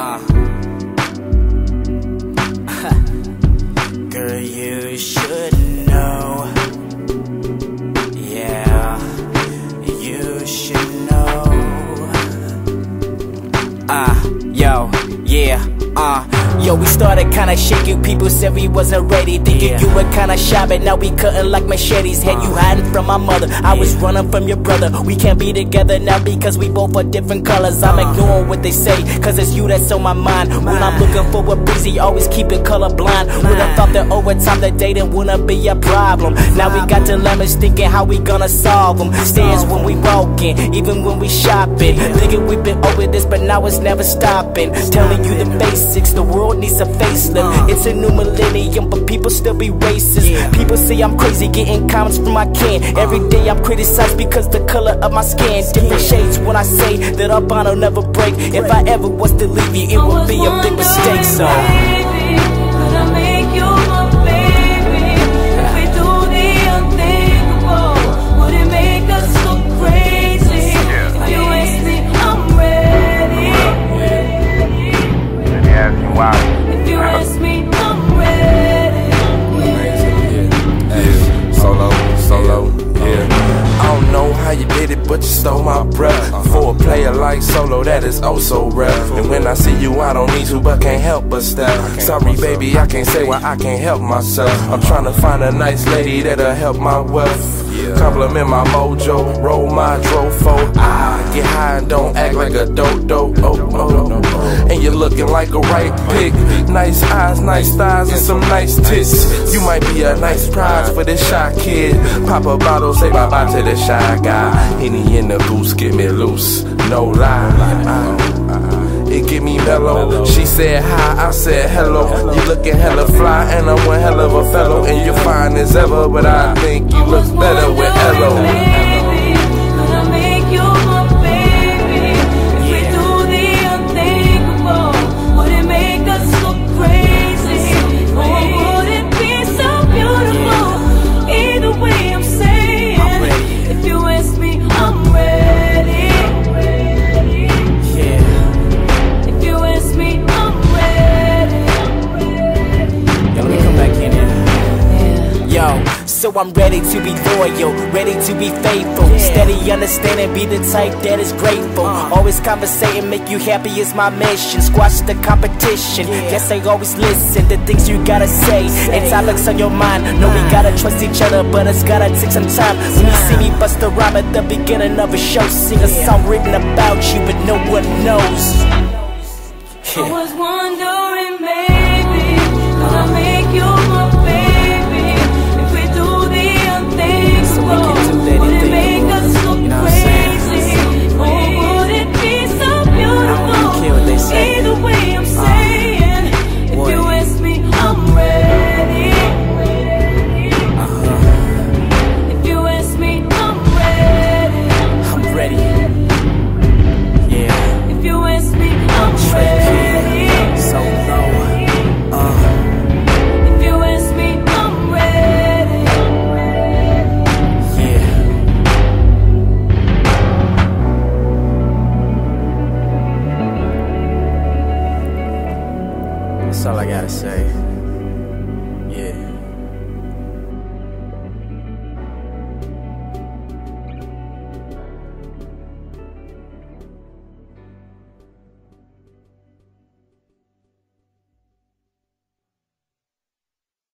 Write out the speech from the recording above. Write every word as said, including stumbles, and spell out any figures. Uh. Girl, you should know. Yeah, you should know. Ah, uh, yo, yeah, ah. Uh. Yo, we started kinda shaky, people said we wasn't ready. Thinking yeah. you were kinda shy, but now we cutting like machetes. Had you hiding from my mother, I yeah. was running from your brother. We can't be together now because we both are different colors. I'm uh. ignoring what they say, cause it's you that's on my mind. Mine. When I'm looking for a breezy, always keep it colorblind. Would have thought that over time the dating wouldn't be a problem. Now we got dilemmas thinking how we gonna solve them. Stairs when we walking, even when we shopping. Yeah. Thinking we've been over this, but now it's never stopping. Telling you the basics, the world needs a facelift. It's a new millennium, but people still be racist. yeah. People say I'm crazy, getting comments from my kin. Every day I'm criticized because the color of my skin. Different shades when I say that our bond will never break. If I ever was to leave you, it would be a big mistake. So if you ask me, I'm ready. Yeah, solo, solo, yeah. I don't know how you did it, but you stole my breath. For a player like Solo, that is oh so rare. And when I see you, I don't need you, but can't help but step. Sorry, baby, I can't say why I can't help myself. I'm trying to find a nice lady that'll help my wealth. Compliment my mojo, roll my trofo. I get high and don't act like a do-do. Oh, oh. And you're looking like a right pick. Nice eyes, nice thighs, and some nice tits. You might be a nice prize for this shy kid. Pop a bottle, say bye-bye to the shy guy. Henny in the goose, get me loose, no lie. It get me mellow. She said hi, I said hello. You looking hella fly, and I'm one hell of a fellow. And you're fine as ever, but I think you look better with Elo. So I'm ready to be loyal, ready to be faithful. yeah. Steady understanding, be the type that is grateful. uh. Always conversating, make you happy is my mission. Squash the competition, yeah. yes I always listen. The things you gotta say, say. and topics on your mind. Mine. No, we gotta trust each other, but it's gotta take some time. When you see me bust a rhyme at the beginning of a show, sing a yeah. song written about you, but no one knows. yeah. I was wondering, man.